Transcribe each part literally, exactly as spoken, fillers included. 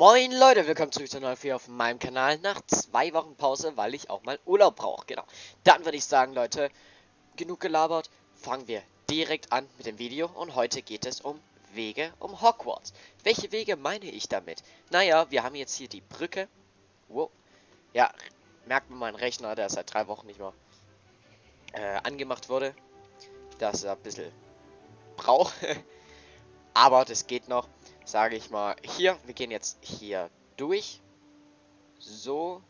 Moin Leute, willkommen zurück zu einer neuen Folge auf meinem Kanal nach zwei Wochen Pause, weil ich auch mal Urlaub brauche. Genau, dann würde ich sagen, Leute, genug gelabert, fangen wir direkt an mit dem Video und heute geht es um Wege um Hogwarts. Welche Wege meine ich damit? Naja, wir haben jetzt hier die Brücke. Wow. Ja, merkt man meinen Rechner, der seit drei Wochen nicht mehr äh, angemacht wurde, dass er ein bisschen braucht, aber das geht noch. Sage ich mal, hier, wir gehen jetzt hier durch. So.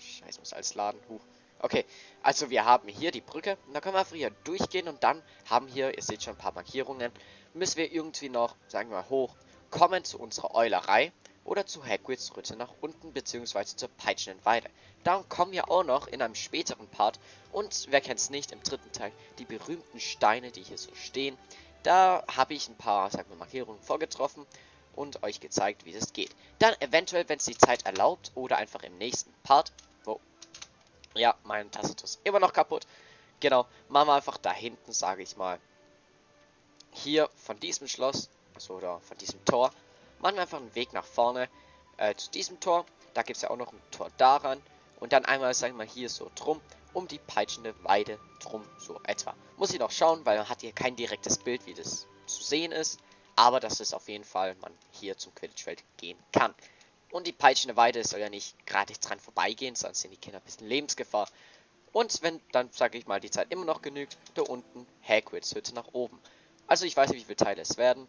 Scheiße, muss alles laden. Huch. Okay, also wir haben hier die Brücke. Und da können wir einfach hier durchgehen und dann haben hier, ihr seht schon ein paar Markierungen, müssen wir irgendwie noch, sagen wir mal, hoch kommen zu unserer Eulerei oder zu Hagrids Rütte nach unten, beziehungsweise zur Peitschenden Weide. Da kommen wir auch noch in einem späteren Part und, wer kennt's nicht, im dritten Teil die berühmten Steine, die hier so stehen. Da habe ich ein paar, sagen wir, Markierungen vorgetroffen und euch gezeigt, wie das geht. Dann eventuell, wenn es die Zeit erlaubt, oder einfach im nächsten Part. Wow. Ja, meine Tastatur ist immer noch kaputt. Genau, machen wir einfach da hinten, sage ich mal. Hier von diesem Schloss, also oder von diesem Tor, machen wir einfach einen Weg nach vorne äh, zu diesem Tor. Da gibt es ja auch noch ein Tor daran. Und dann einmal, sagen wir mal, hier so drum. Um die peitschende Weide drum, so etwa. Muss ich noch schauen, weil man hat hier kein direktes Bild, wie das zu sehen ist. Aber das ist auf jeden Fall, man hier zum Quidditch-Feld gehen kann. Und die peitschende Weide soll ja nicht gratis dran vorbeigehen, sonst sind die Kinder ein bisschen Lebensgefahr. Und wenn, dann sage ich mal, die Zeit immer noch genügt, da unten Hagrids Hütte nach oben. Also ich weiß nicht, wie viele Teile es werden.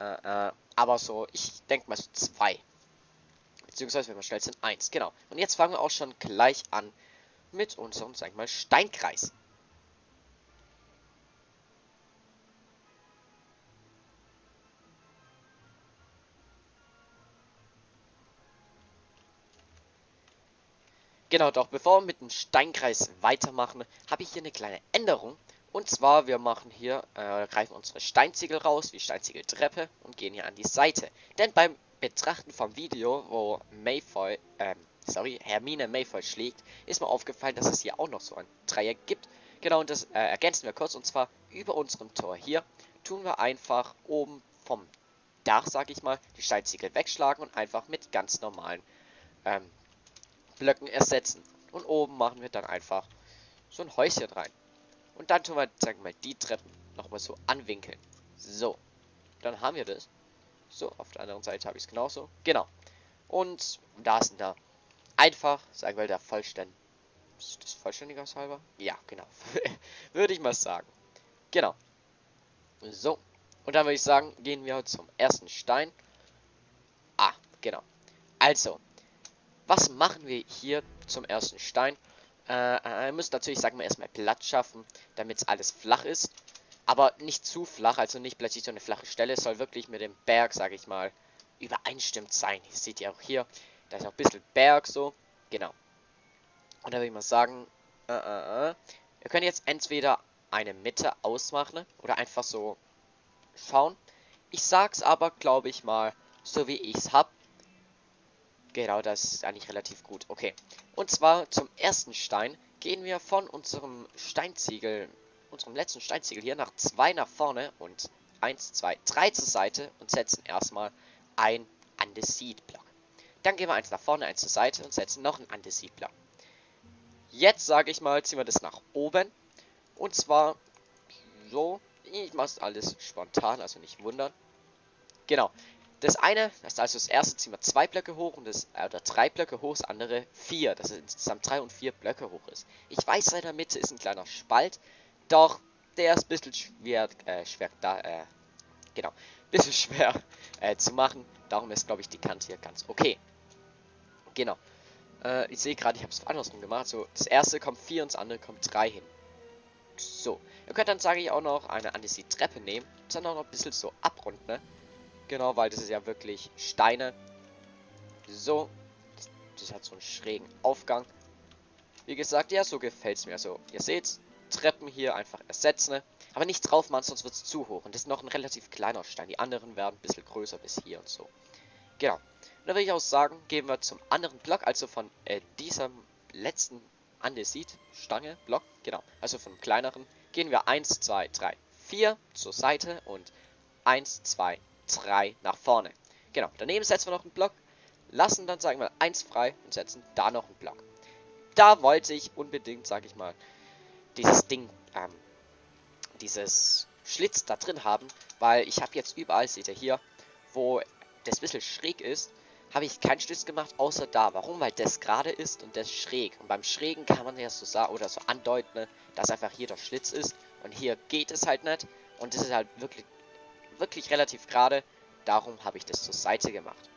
Äh, äh, aber so, ich denke mal so zwei. Beziehungsweise, wenn wir schnell sind, eins. Genau. Und jetzt fangen wir auch schon gleich an mit unserem, sag ich mal, Steinkreis. Genau, doch bevor wir mit dem Steinkreis weitermachen, habe ich hier eine kleine Änderung. Und zwar, wir machen hier, äh, greifen unsere Steinziegel raus, wie Steinziegeltreppe, und gehen hier an die Seite. Denn beim Betrachten vom Video, wo Malfoy, ähm, sorry, Hermine Malfoy schlägt, ist mir aufgefallen, dass es hier auch noch so ein Dreieck gibt. Genau, und das äh, ergänzen wir kurz, und zwar über unserem Tor hier tun wir einfach oben vom Dach, sag ich mal, die Steinziegel wegschlagen und einfach mit ganz normalen ähm, Blöcken ersetzen. Und oben machen wir dann einfach so ein Häuschen rein. Und dann tun wir, sagen wir mal, die Treppen nochmal so anwinkeln. So, dann haben wir das. So, auf der anderen Seite habe ich es genauso. Genau. Und da ist da einfach, sagen wir, der Vollständig. Ist das vollständiger halber? Ja, genau. Würde ich mal sagen. Genau. So. Und dann würde ich sagen, gehen wir zum ersten Stein. Ah, genau. Also, was machen wir hier zum ersten Stein? Äh, wir müssen natürlich, sagen wir, erstmal Platz schaffen, damit alles flach ist. Aber nicht zu flach, also nicht plötzlich so eine flache Stelle. Es soll wirklich mit dem Berg, sage ich mal, übereinstimmt sein. Das seht ihr auch hier. Da ist noch ein bisschen Berg so. Genau. Und da würde ich mal sagen, äh, äh, äh. wir können jetzt entweder eine Mitte ausmachen oder einfach so schauen. Ich sag's aber, glaube ich mal, so wie ich's hab. Genau, das ist eigentlich relativ gut. Okay. Und zwar zum ersten Stein gehen wir von unserem Steinziegel, unserem letzten Steinziegel hier, nach zwei nach vorne und eins, zwei, drei zur Seite und setzen erstmal ein Andesit-Block. Dann gehen wir eins nach vorne, eins zur Seite und setzen noch einen Andesit-Block. Jetzt, sage ich mal, ziehen wir das nach oben. Und zwar so, ich mache es alles spontan, also nicht wundern. Genau, das eine, das ist also das erste, ziehen wir zwei Blöcke hoch und das, äh, oder drei Blöcke hoch, das andere vier, dass es insgesamt drei und vier Blöcke hoch ist. Ich weiß, in der Mitte ist ein kleiner Spalt. Doch, der ist ein bisschen schwer, äh, schwer, da, äh, genau, bisschen schwer äh, zu machen. Darum ist, glaube ich, die Kante hier ganz okay. Genau. Äh, ich sehe gerade, ich habe es andersrum gemacht. So, das erste kommt vier und das andere kommt drei hin. So. Ihr könnt dann, sage ich, auch noch eine Andesit-Treppe nehmen. Und dann auch noch ein bisschen so abrunden, ne? Genau, weil das ist ja wirklich Steine. So. Das, das hat so einen schrägen Aufgang. Wie gesagt, ja, so gefällt es mir. So, ihr seht's. Treppen hier einfach ersetzen, ne? Aber nicht drauf machen, sonst wird es zu hoch. Und das ist noch ein relativ kleiner Stein. Die anderen werden ein bisschen größer bis hier und so. Genau. Und da will ich auch sagen, gehen wir zum anderen Block, also von äh, diesem letzten Andesit-Stange, Block, genau, also vom kleineren, gehen wir eins, zwei, drei, vier zur Seite und eins, zwei, drei nach vorne. Genau, daneben setzen wir noch einen Block, lassen dann, sagen wir, eins frei und setzen da noch einen Block. Da wollte ich unbedingt, sag ich mal, dieses Ding, ähm, dieses Schlitz da drin haben, weil ich habe jetzt überall, seht ihr hier, wo das bisschen schräg ist, habe ich keinen Schlitz gemacht, außer da. Warum? Weil das gerade ist und das schräg. Und beim Schrägen kann man ja so sagen oder so andeuten, ne, dass einfach hier der Schlitz ist. Und hier geht es halt nicht. Und das ist halt wirklich, wirklich relativ gerade. Darum habe ich das zur Seite gemacht.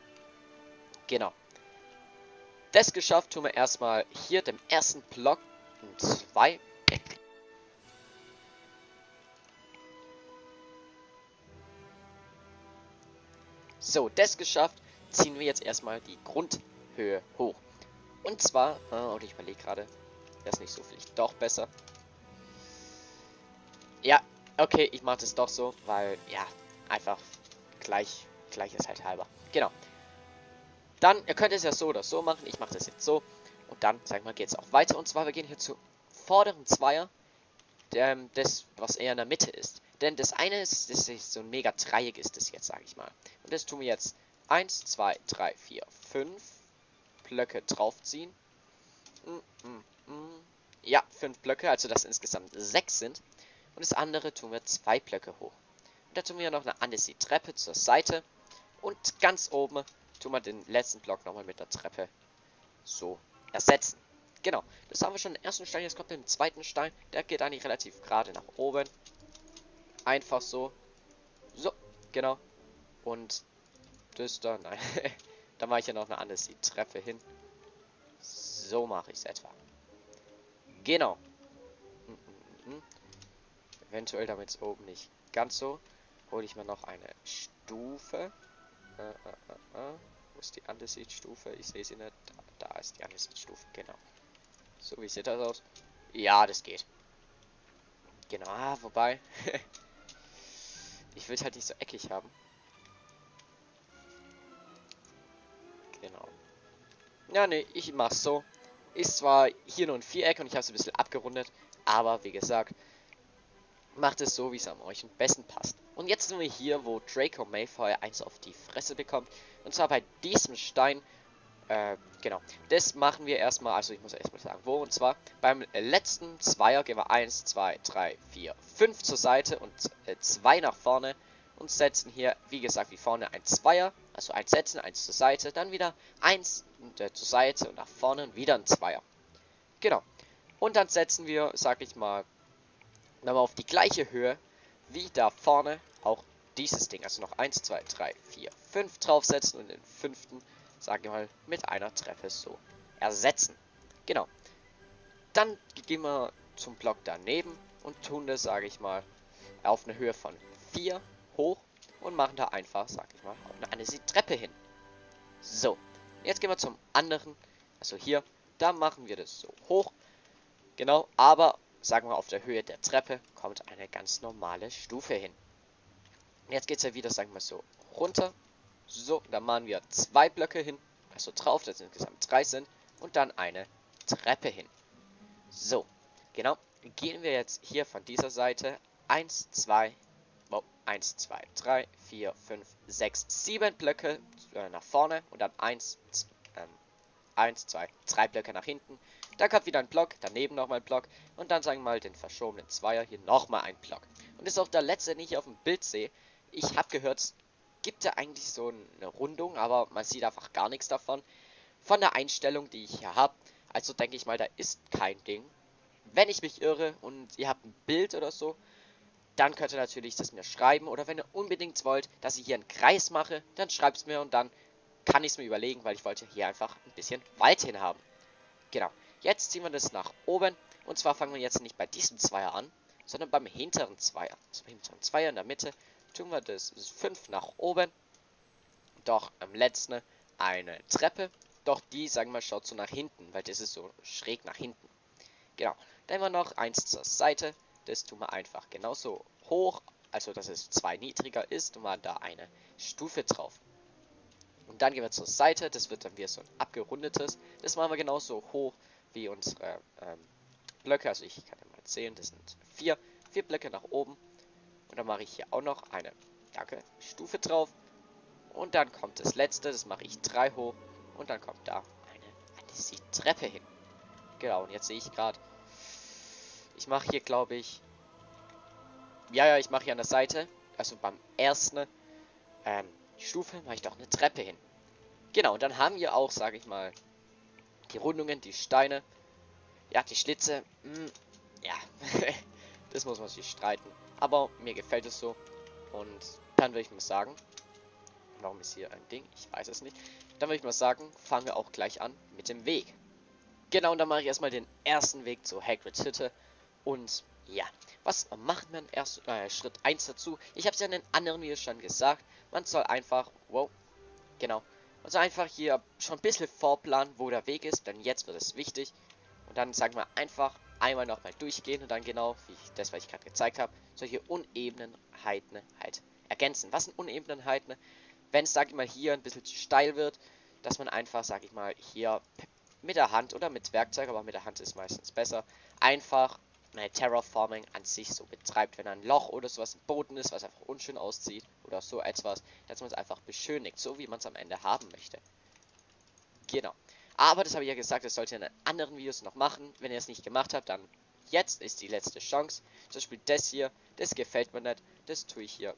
Genau. Das geschafft, tun wir erstmal hier dem ersten Block und zwei weg. So, das geschafft. Ziehen wir jetzt erstmal die Grundhöhe hoch. Und zwar, oh, und ich überlege gerade, das ist nicht so vielleicht doch besser. Ja, okay, ich mache das doch so, weil, ja, einfach gleich, gleich ist halt halber. Genau. Dann, ihr könnt es ja so oder so machen, ich mache das jetzt so. Und dann, sag mal, geht es auch weiter. Und zwar, wir gehen hier zu vorderen Zweier, ähm, das, was eher in der Mitte ist. Denn das eine ist, das ist so ein mega Dreieck ist das jetzt, sage ich mal. Und das tun wir jetzt eins, zwei, drei, vier, fünf Blöcke draufziehen. Mm, mm, mm. Ja, fünf Blöcke, also dass insgesamt sechs sind. Und das andere tun wir zwei Blöcke hoch. Und da tun wir noch eine Annecy-Treppe zur Seite. Und ganz oben tun wir den letzten Block nochmal mit der Treppe so ersetzen. Genau, das haben wir schon im ersten Stein. Jetzt kommt der zweiten Stein. Der geht eigentlich relativ gerade nach oben. Einfach so. So, genau. Und das da, nein. Da mache ich ja noch eine andere Treppe hin. So mache ich es etwa. Genau. Mm -mm -mm. Eventuell damit es oben nicht ganz so. Hole ich mir noch eine Stufe. Äh, äh, äh. Wo ist die andere Stufe? Ich sehe sie nicht. Da, da ist die andere Stufe, genau. So, wie sieht das aus? Ja, das geht. Genau, ah, wobei. Ich will halt nicht so eckig haben. Genau. Ja, ne, ich mach's so. Ist zwar hier nur ein Viereck und ich habe es ein bisschen abgerundet, aber wie gesagt, macht es so, wie es an euch am besten passt. Und jetzt sind wir hier, wo Draco Malfoy eins auf die Fresse bekommt. Und zwar bei diesem Stein. Äh, genau. Das machen wir erstmal, also ich muss erstmal sagen, wo. Und zwar beim letzten Zweier gehen wir eins, zwei, drei, vier, fünf zur Seite und äh, zwei nach vorne. Und setzen hier, wie gesagt, wie vorne ein Zweier, also eins setzen, eins zur Seite, dann wieder eins äh, zur Seite und nach vorne und wieder ein Zweier. Genau. Und dann setzen wir, sag ich mal, nochmal auf die gleiche Höhe wie da vorne auch dieses Ding. Also noch eins, zwei, drei, vier, fünf draufsetzen und den fünften, sag ich mal, mit einer Treppe so ersetzen. Genau. Dann gehen wir zum Block daneben und tun das, sage ich mal, auf eine Höhe von vier hoch und machen da einfach, sag ich mal, auch eine Annecy-Treppe hin. So, jetzt gehen wir zum anderen, also hier, da machen wir das so hoch, genau, aber, sagen wir, auf der Höhe der Treppe kommt eine ganz normale Stufe hin. Und jetzt geht es ja wieder, sagen wir so, runter, so, dann machen wir zwei Blöcke hin, also drauf, das sind insgesamt drei sind, und dann eine Treppe hin. So, genau, gehen wir jetzt hier von dieser Seite eins, zwei, eins, zwei, drei, vier, fünf, sechs, sieben Blöcke äh, nach vorne und dann eins, zwei, drei Blöcke nach hinten. Da kommt wieder ein Block, daneben nochmal ein Block und dann sagen wir mal den verschobenen Zweier hier nochmal ein Block. Und das ist auch der letzte, den ich auf dem Bild sehe. Ich habe gehört, es gibt da eigentlich so eine Rundung, aber man sieht einfach gar nichts davon. Von der Einstellung, die ich hier habe, also denke ich mal, da ist kein Ding. Wenn ich mich irre und ihr habt ein Bild oder so, dann könnt ihr natürlich das mir schreiben. Oder wenn ihr unbedingt wollt, dass ich hier einen Kreis mache, dann schreibt es mir und dann kann ich es mir überlegen, weil ich wollte hier einfach ein bisschen Wald hin haben. Genau. Jetzt ziehen wir das nach oben. Und zwar fangen wir jetzt nicht bei diesem Zweier an, sondern beim hinteren Zweier. Also beim hinteren Zweier in der Mitte tun wir das fünf nach oben. Doch am letzten eine Treppe. Doch die, sagen wir mal, schaut so nach hinten, weil das ist so schräg nach hinten. Genau. Dann haben wir noch eins zur Seite. Das tun wir einfach genauso hoch, also dass es zwei niedriger ist und man da eine Stufe drauf. Und dann gehen wir zur Seite, das wird dann wieder so ein abgerundetes. Das machen wir genauso hoch wie unsere ähm, Blöcke, also ich kann ja mal zählen, das sind vier, vier Blöcke nach oben. Und dann mache ich hier auch noch eine, danke, Stufe drauf. Und dann kommt das letzte, das mache ich drei hoch. Und dann kommt da eine die Treppe hin. Genau, und jetzt sehe ich gerade, ich mache hier, glaube ich, ja, ja, ich mache hier an der Seite, also beim ersten ähm, Stufe mache ich doch eine Treppe hin. Genau, und dann haben wir auch, sage ich mal, die Rundungen, die Steine, ja, die Schlitze, mh, ja, das muss man sich streiten. Aber mir gefällt es so und dann würde ich mal sagen, warum ist hier ein Ding? Ich weiß es nicht. Dann würde ich mal sagen, fangen wir auch gleich an mit dem Weg. Genau, und dann mache ich erstmal den ersten Weg zu Hagrids Hütte. Und ja, was macht man erst äh, Schritt eins dazu? Ich habe es ja in den anderen Videos schon gesagt. Man soll einfach, wow, genau, man soll einfach hier schon ein bisschen vorplanen, wo der Weg ist, denn jetzt wird es wichtig. Und dann sagen wir einfach einmal nochmal durchgehen und dann genau, wie ich, das, was ich gerade gezeigt habe, solche Unebenheiten halt ergänzen. Was sind Unebenheiten? Wenn es, sag ich mal, hier ein bisschen zu steil wird, dass man einfach, sag ich mal, hier mit der Hand oder mit Werkzeug, aber mit der Hand ist meistens besser, einfach äh, Terraforming an sich so betreibt. Wenn ein Loch oder sowas im Boden ist, was einfach unschön aussieht oder so etwas, dass man es einfach beschönigt, so wie man es am Ende haben möchte. Genau. Aber das habe ich ja gesagt, das solltet ihr in den anderen Videos noch machen. Wenn ihr es nicht gemacht habt, dann jetzt ist die letzte Chance. Zum Beispiel das hier, das gefällt mir nicht, das tue ich hier.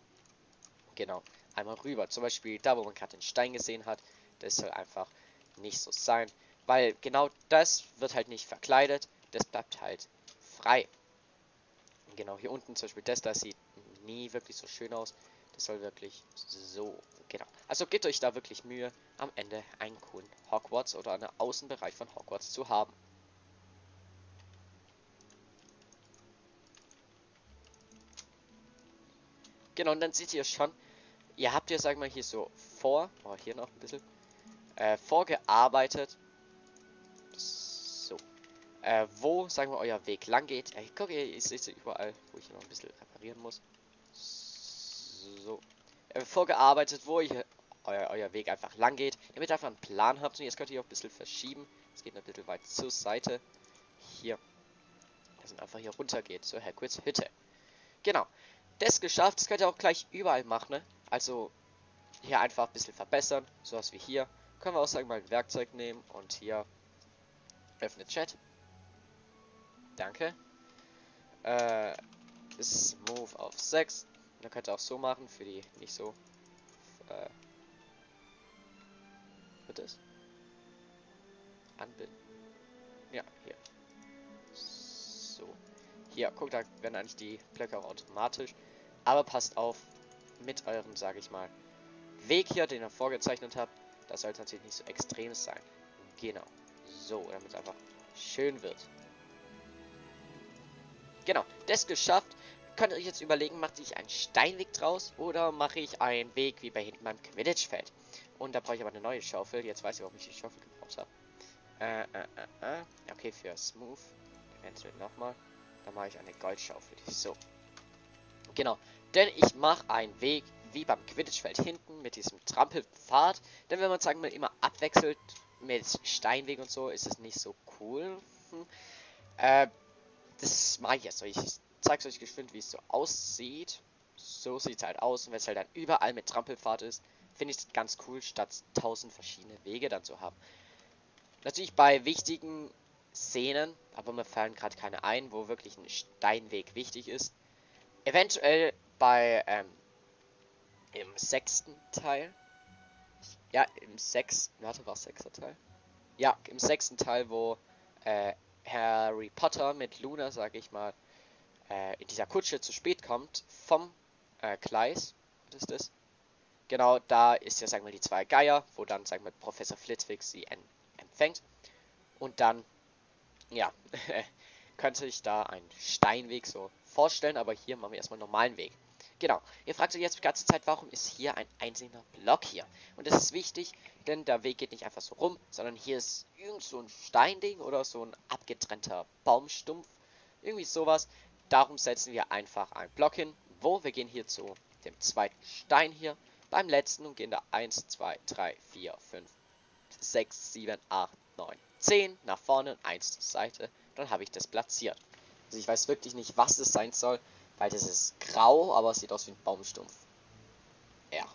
Genau, einmal rüber. Zum Beispiel da, wo man gerade den Stein gesehen hat, das soll einfach nicht so sein. Weil genau das wird halt nicht verkleidet, das bleibt halt frei. Genau, hier unten zum Beispiel das, das sieht nie wirklich so schön aus. Das soll wirklich so, genau. Also gebt euch da wirklich Mühe, am Ende einen coolen Hogwarts oder einen Außenbereich von Hogwarts zu haben. Genau, und dann seht ihr schon, ihr habt ja, sagen wir mal, hier so vor, oh, hier noch ein bisschen, äh, vorgearbeitet. So. Äh, wo, sagen wir, euer Weg lang geht. Ich gucke, ihr seht überall, wo ich noch ein bisschen reparieren muss. So. Äh, vorgearbeitet, wo ihr euer, euer Weg einfach lang geht. Damit ihr einfach einen Plan habt. Und jetzt könnt ihr auch ein bisschen verschieben. Es geht ein bisschen weit zur Seite. Hier. Dass man einfach hier runter geht, zur Hagrids Hütte. Genau. Das geschafft, das könnt ihr auch gleich überall machen, ne? Also hier einfach ein bisschen verbessern, sowas wie hier. Können wir auch, sagen wir mal, ein Werkzeug nehmen und hier öffne Chat. Danke. Äh, Move auf sechs. Dann könnt ihr auch so machen, für die nicht so. Äh, wird das? Anbinden. Ja, hier. So. Hier, guckt, da werden eigentlich die Blöcke auch automatisch. Aber passt auf mit eurem, sage ich mal, Weg hier, den ihr vorgezeichnet habt. Das sollte natürlich nicht so extrem sein. Genau. So, damit es einfach schön wird. Genau, das geschafft. Könnt ihr euch jetzt überlegen, mache ich einen Steinweg draus oder mache ich einen Weg wie bei hinten meinem Quidditch-Feld? Und da brauche ich aber eine neue Schaufel. Jetzt weiß ich, warum ich die Schaufel gebraucht habe. Äh, äh, äh, äh. Okay, für Smooth. Eventuell nochmal. Da mache ich eine Goldschaufel. So. Genau. Denn ich mache einen Weg wie beim Quidditch-Feld hinten mit diesem Trampelpfad. Denn wenn man, sagen wir, immer abwechselt mit Steinweg und so, ist es nicht so cool. Hm. Äh, das mache ich jetzt. Ich zeige es euch geschwind, wie es so aussieht. So sieht es halt aus. Und wenn es halt dann überall mit Trampelpfad ist, finde ich es ganz cool, statt tausend verschiedene Wege dann zu haben. Natürlich bei wichtigen Szenen, aber mir fallen gerade keine ein, wo wirklich ein Steinweg wichtig ist. Eventuell bei ähm, im sechsten Teil. Ja, im sechsten. Warte, war es sechster Teil? Ja, im sechsten Teil, wo äh, Harry Potter mit Luna, sage ich mal, äh, in dieser Kutsche zu spät kommt vom äh, Gleis. Was ist das? Genau, da ist ja, sagen wir, die zwei Geier, wo dann, sagen wir, Professor Flitzwick sie empfängt und dann ja, könnte ich da einen Steinweg so vorstellen, aber hier machen wir erstmal einen normalen Weg. Genau, ihr fragt euch jetzt die ganze Zeit, warum ist hier ein einzelner Block hier? Und das ist wichtig, denn der Weg geht nicht einfach so rum, sondern hier ist irgend so ein Steinding oder so ein abgetrennter Baumstumpf, irgendwie sowas. Darum setzen wir einfach einen Block hin, wo wir gehen hier zu dem zweiten Stein hier, beim letzten und gehen da eins, zwei, drei, vier, fünf, sechs, sieben, acht, neun, zehn nach vorne und eins zur Seite. Dann habe ich das platziert. Also ich weiß wirklich nicht, was es sein soll, weil das ist grau, aber es sieht aus wie ein Baumstumpf. Ja.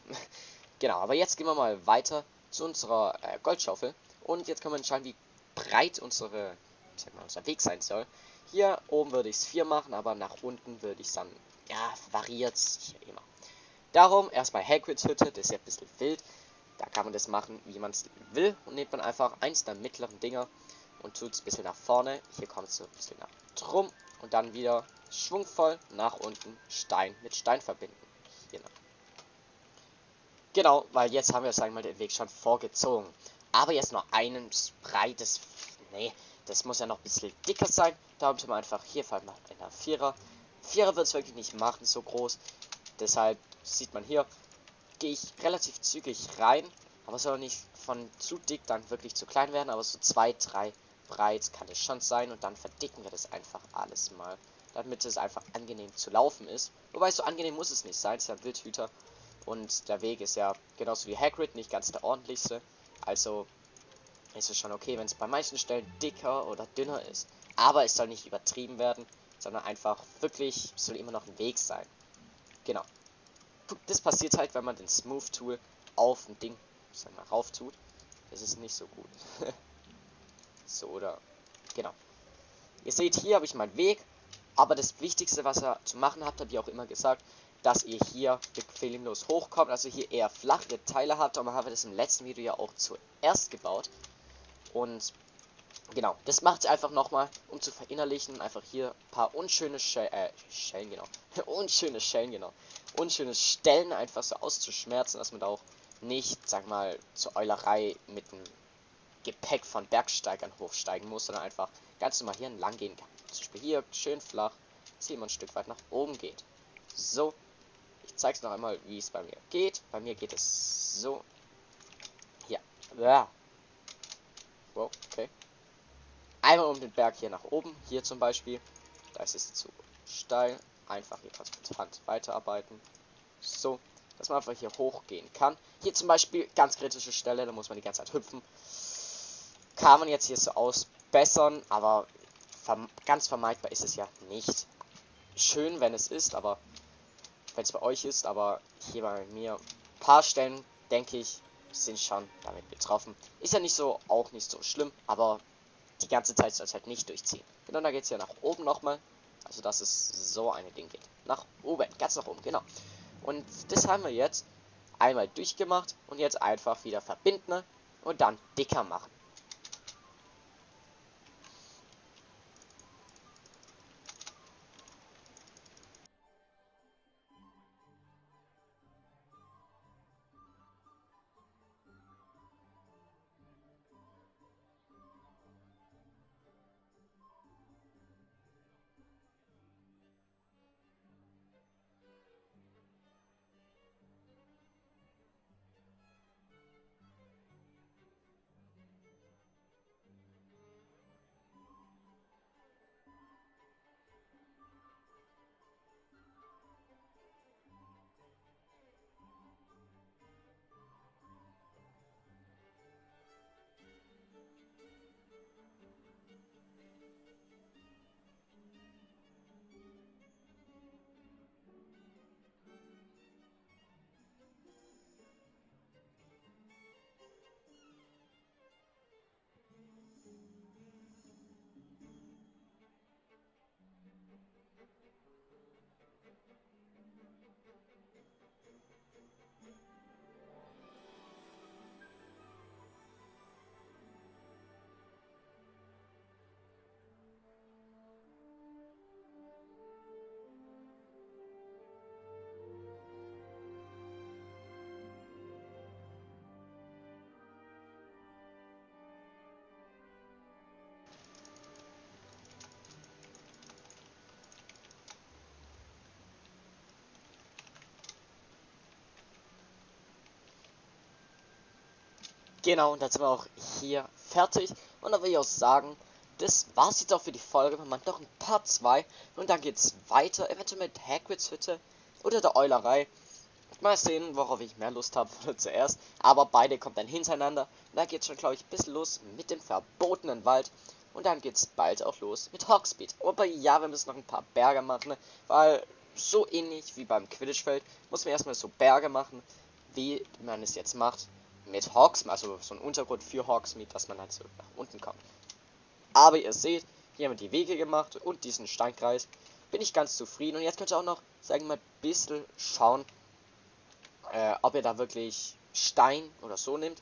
Genau, aber jetzt gehen wir mal weiter zu unserer äh, Goldschaufel. Und jetzt können wir entscheiden, wie breit unsere, ich sag mal, unser Weg sein soll. Hier oben würde ich es vier machen, aber nach unten würde ich es dann, ja, variiert sich ja immer. Darum erstmal Hagrids Hütte, das ist ja ein bisschen wild. Da kann man das machen, wie man es will. Und nimmt man einfach eins der mittleren Dinger und tut es ein bisschen nach vorne. Hier kommt es so ein bisschen nach drum. Und dann wieder schwungvoll nach unten Stein mit Stein verbinden. Genau, genau, weil jetzt haben wir, sagen wir mal, den Weg schon vorgezogen. Aber jetzt noch einen breites. Nee, das muss ja noch ein bisschen dicker sein. Darum tun wir einfach hier fallen mal in der Vierer. Vierer wird es wirklich nicht machen, so groß. Deshalb sieht man hier, gehe ich relativ zügig rein. Aber soll nicht von zu dick dann wirklich zu klein werden. Aber so zwei, drei breit kann es schon sein. Und dann verdicken wir das einfach alles mal. Damit es einfach angenehm zu laufen ist. Wobei, so angenehm muss es nicht sein. Es ist ja ein Wildhüter. Und der Weg ist ja genauso wie Hagrid nicht ganz der ordentlichste. Also ist es schon okay, wenn es bei manchen Stellen dicker oder dünner ist. Aber es soll nicht übertrieben werden, sondern einfach wirklich, es soll immer noch ein Weg sein. Genau. Das passiert halt, wenn man den Smooth Tool auf ein Ding, sagen wir mal, rauf tut. Das ist nicht so gut. So, oder? Genau. Ihr seht, hier habe ich meinen Weg. Aber das Wichtigste, was ihr zu machen habt, habe ich auch immer gesagt, dass ihr hier problemlos hochkommt, also hier eher flachere Teile habt. Aber haben wir das im letzten Video ja auch zuerst gebaut. Und genau, das macht einfach nochmal, um zu verinnerlichen. Einfach hier ein paar unschöne Schellen, äh, Schellen, genau. unschöne Schellen, genau. Unschöne Stellen einfach so auszuschmerzen, dass man da auch nicht, sag mal, zur Eulerei mit dem Gepäck von Bergsteigern hochsteigen muss, sondern einfach ganz normal hier entlang gehen kann. Zum Beispiel hier schön flach, dass immer ein Stück weit nach oben geht. So. Ich zeige es noch einmal, wie es bei mir geht. Bei mir geht es so. Hier. Ja. Wow, okay. Einmal um den Berg hier nach oben. Hier zum Beispiel. Da ist es zu steil. Einfach hier transparent weiterarbeiten. So. Dass man einfach hier hochgehen kann. Hier zum Beispiel ganz kritische Stelle. Da muss man die ganze Zeit hüpfen. Kann man jetzt hier so ausbessern. Aber verm ganz vermeidbar ist es ja nicht. Schön, wenn es ist, aber wenn es bei euch ist, aber hier bei mir ein paar Stellen, denke ich, sind schon damit betroffen. Ist ja nicht so, auch nicht so schlimm, aber die ganze Zeit soll es halt nicht durchziehen. Genau, da geht es ja nach oben nochmal, also dass es so eine Ding geht. Nach oben, ganz nach oben, genau. Und das haben wir jetzt einmal durchgemacht und jetzt einfach wieder verbinden und dann dicker machen. Genau, und dann sind wir auch hier fertig. Und dann will ich auch sagen, das war's jetzt auch für die Folge. Wir machen noch ein Part zwei. Und dann geht's weiter, eventuell mit Hagrids Hütte oder der Eulerei. Mal sehen, worauf ich mehr Lust habe zuerst. Aber beide kommen dann hintereinander. Und dann geht's schon, glaube ich, ein bisschen los mit dem verbotenen Wald. Und dann geht's bald auch los mit Hogsmeade. Aber ja, wir müssen noch ein paar Berge machen, ne? Weil so ähnlich wie beim Quidditch-Feld muss man erstmal so Berge machen. wie man es jetzt macht mit Hogsmeade, also so ein Untergrund für Hogsmeade, dass man halt so nach unten kommt. Aber ihr seht, hier haben wir die Wege gemacht und diesen Steinkreis. Bin ich ganz zufrieden. Und jetzt könnt ihr auch noch, sagen wir mal, ein bisschen schauen, äh, ob ihr da wirklich Stein oder so nehmt.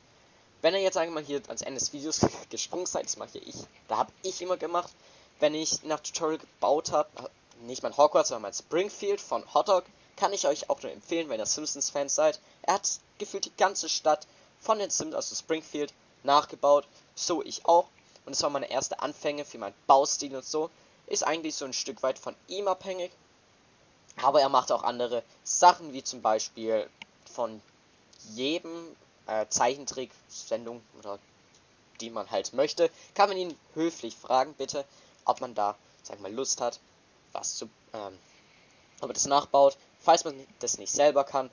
Wenn ihr jetzt, sagen wir mal, hier ans Ende des Videos gesprungen seid, das mache ich, da habe ich immer gemacht, wenn ich nach Tutorial gebaut habe, nicht mein Hogwarts, sondern mein Springfield von Hotdog, kann ich euch auch nur empfehlen, wenn ihr Simpsons-Fans seid. Er hat gefühlt die ganze Stadt von den Simpsons, also Springfield, nachgebaut, so ich auch. Und das waren meine ersten Anfänge für meinen Baustil und so. Ist eigentlich so ein Stück weit von ihm abhängig. Aber er macht auch andere Sachen, wie zum Beispiel von jedem äh, Zeichentrick-Sendung, oder die man halt möchte, kann man ihn höflich fragen, bitte, ob man da, sag mal, Lust hat, was zu, ähm, ob er das nachbaut, falls man das nicht selber kann.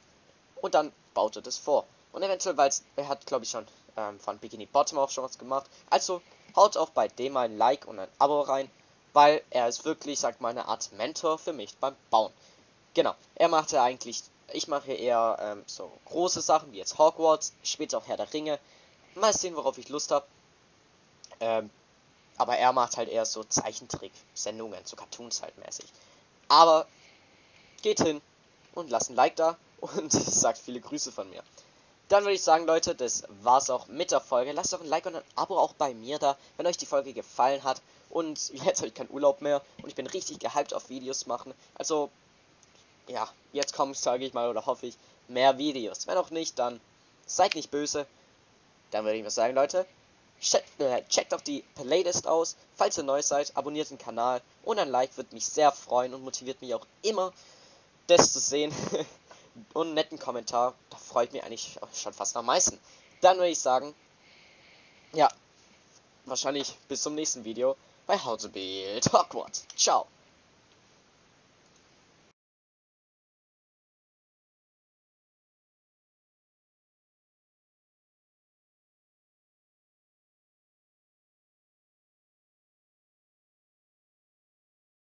Und dann baut er das vor. Und eventuell, weil er hat, glaube ich, schon ähm, von Bikini Bottom auch schon was gemacht. Also haut auch bei dem ein Like und ein Abo rein, weil er ist wirklich, sag mal, eine Art Mentor für mich beim Bauen. Genau, er macht ja eigentlich, ich mache eher ähm, so große Sachen wie jetzt Hogwarts, später auch Herr der Ringe. Mal sehen, worauf ich Lust habe. Ähm, aber er macht halt eher so Zeichentrick-Sendungen, so Cartoons halt mäßig. Aber geht hin und lasst ein Like da und sagt viele Grüße von mir. Dann würde ich sagen, Leute, das war's auch mit der Folge. Lasst doch ein Like und ein Abo auch bei mir da, wenn euch die Folge gefallen hat. Und jetzt habe ich keinen Urlaub mehr und ich bin richtig gehypt auf Videos machen. Also, ja, jetzt kommen, sage ich mal, oder hoffe ich, mehr Videos. Wenn auch nicht, dann seid nicht böse. Dann würde ich mal sagen, Leute, checkt, äh, checkt auch die Playlist aus. Falls ihr neu seid, abonniert den Kanal und ein Like würde mich sehr freuen und motiviert mich auch immer, das zu sehen. Und einen netten Kommentar, da freut mich eigentlich schon fast am meisten. Dann würde ich sagen, ja, wahrscheinlich bis zum nächsten Video bei How to Build Hogwarts. Ciao!